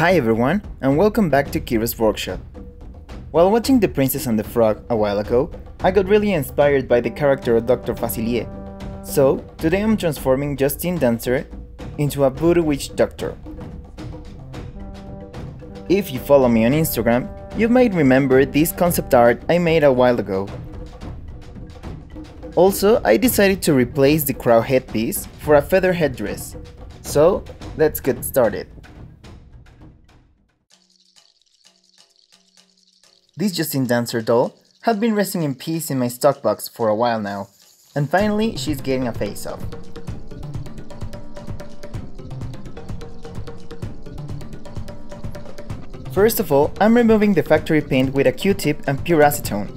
Hi everyone, and welcome back to Kira's Workshop. While watching The Princess and the Frog a while ago, I got really inspired by the character of Dr. Facilier. So, today I'm transforming Justine Dancer into a voodoo witch doctor. If you follow me on Instagram, you might remember this concept art I made a while ago. Also, I decided to replace the crow headpiece for a feather headdress. So, let's get started. This Justine Dancer doll had been resting in peace in my stock box for a while now, and finally she's getting a face-off. First of all, I'm removing the factory paint with a Q-tip and pure acetone.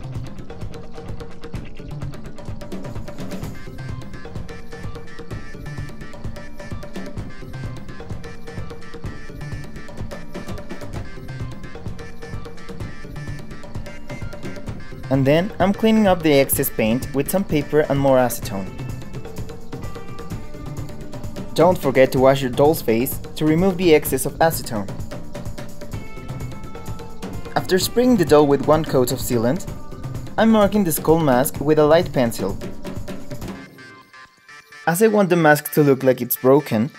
And then I'm cleaning up the excess paint with some paper and more acetone. Don't forget to wash your doll's face to remove the excess of acetone. After spraying the doll with one coat of sealant, I'm marking the skull mask with a light pencil. As I want the mask to look like it's broken,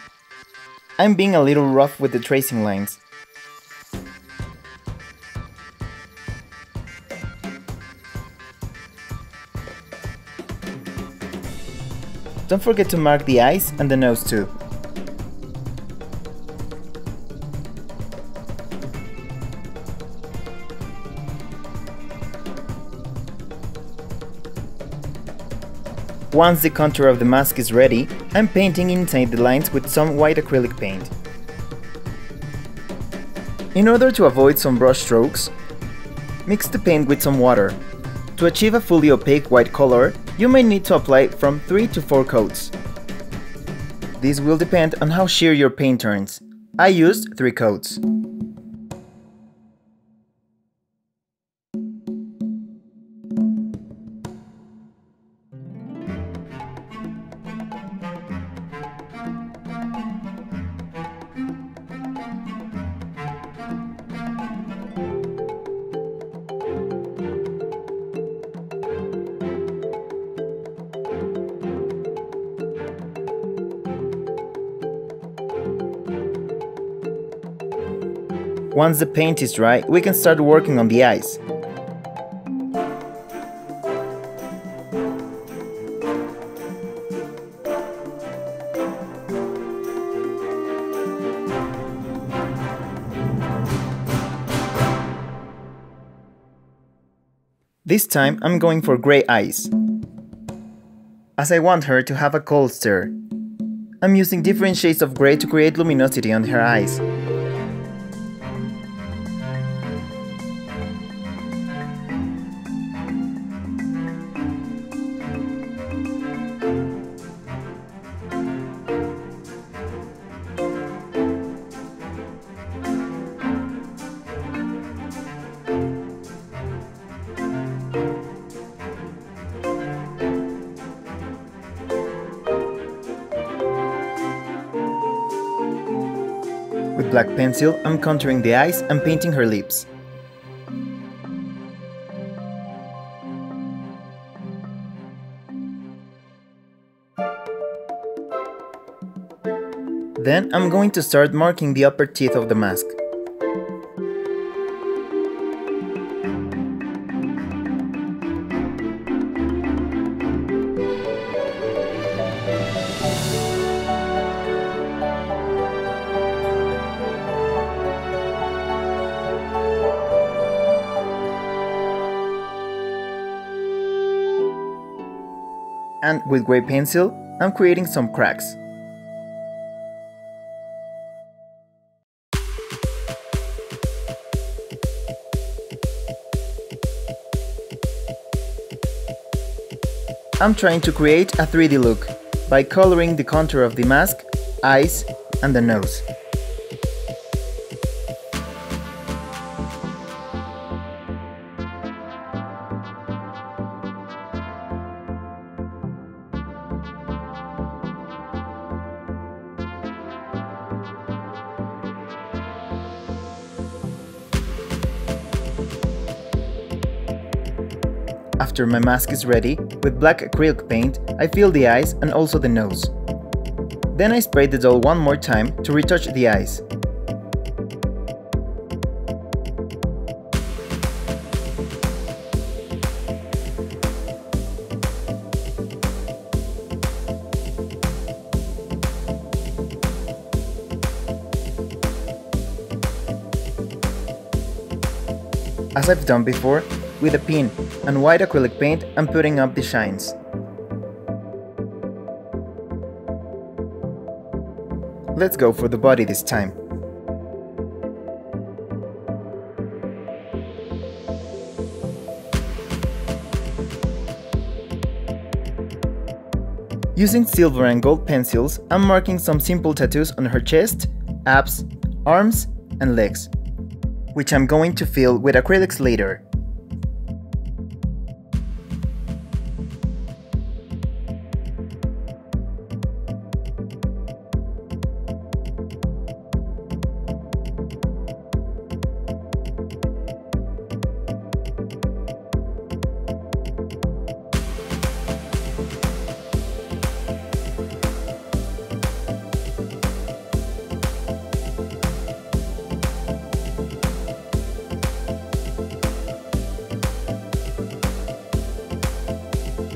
I'm being a little rough with the tracing lines. Don't forget to mark the eyes and the nose too. Once the contour of the mask is ready, I'm painting inside the lines with some white acrylic paint. In order to avoid some brush strokes, mix the paint with some water. To achieve a fully opaque white color, you may need to apply from 3 to 4 coats. This will depend on how sheer your paint turns. I used 3 coats. Once the paint is dry, we can start working on the eyes. This time I'm going for grey eyes, as I want her to have a cold stare. I'm using different shades of grey to create luminosity on her eyes. With black pencil, I'm contouring the eyes and painting her lips. Then I'm going to start marking the upper teeth of the mask. And with grey pencil, I'm creating some cracks. I'm trying to create a 3D look by coloring the contour of the mask, eyes, and the nose. After my mask is ready, with black acrylic paint, I fill the eyes and also the nose. Then I spray the doll one more time to retouch the eyes. As I've done before, with a pin and white acrylic paint, I'm putting up the shines. Let's go for the body this time. Using silver and gold pencils, I'm marking some simple tattoos on her chest, abs, arms, and legs, which I'm going to fill with acrylics later.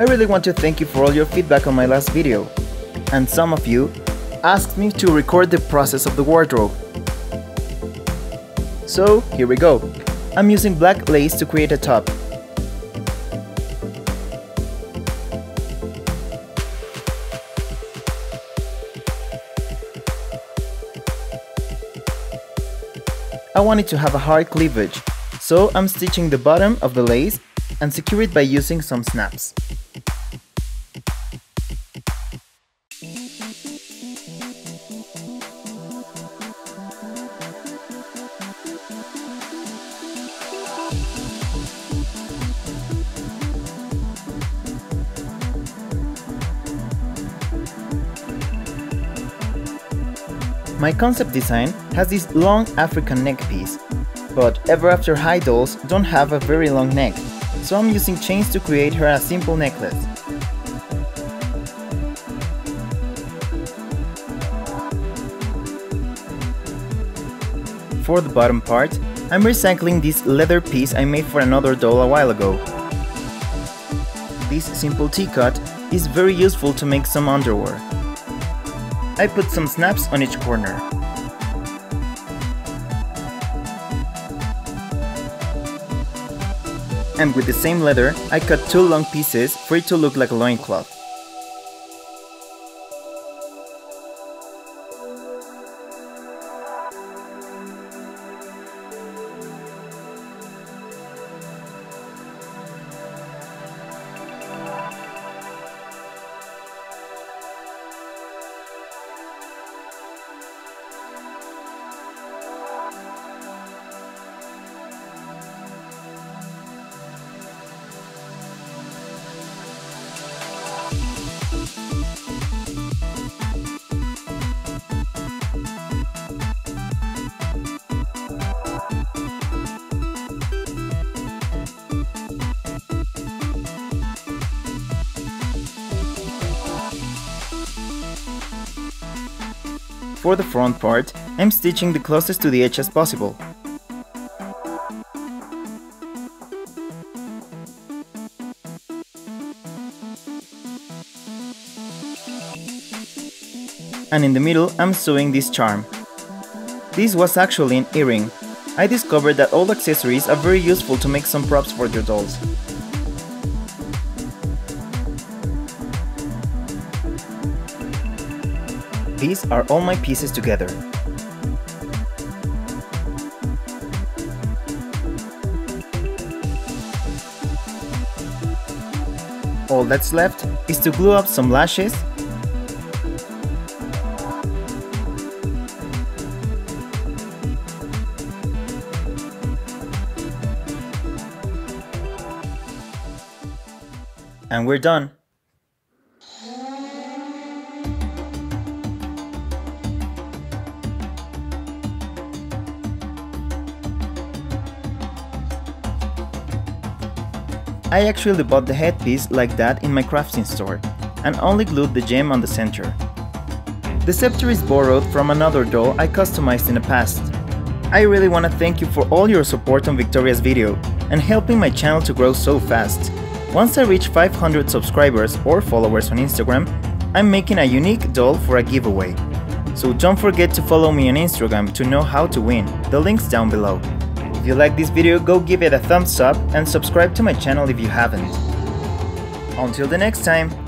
I really want to thank you for all your feedback on my last video, and some of you asked me to record the process of the wardrobe. So here we go. I'm using black lace to create a top. I wanted to have a hard cleavage, so I'm stitching the bottom of the lace and secure it by using some snaps. My concept design has this long African neck piece, but Ever After High dolls don't have a very long neck, so I'm using chains to create her a simple necklace. For the bottom part, I'm recycling this leather piece I made for another doll a while ago. This simple T-cut is very useful to make some underwear. I put some snaps on each corner. And with the same leather, I cut two long pieces for it to look like a loincloth. For the front part, I'm stitching the closest to the edge as possible. And in the middle, I'm sewing this charm. This was actually an earring. I discovered that old accessories are very useful to make some props for your dolls. These are all my pieces together. All that's left is to glue up some lashes, and we're done. I actually bought the headpiece like that in my crafting store, and only glued the gem on the center. The scepter is borrowed from another doll I customized in the past. I really want to thank you for all your support on Victoria's video, and helping my channel to grow so fast. Once I reach 500 subscribers or followers on Instagram, I'm making a unique doll for a giveaway. So don't forget to follow me on Instagram to know how to win, the link's down below. If you like this video, go give it a thumbs up and subscribe to my channel if you haven't. Until the next time!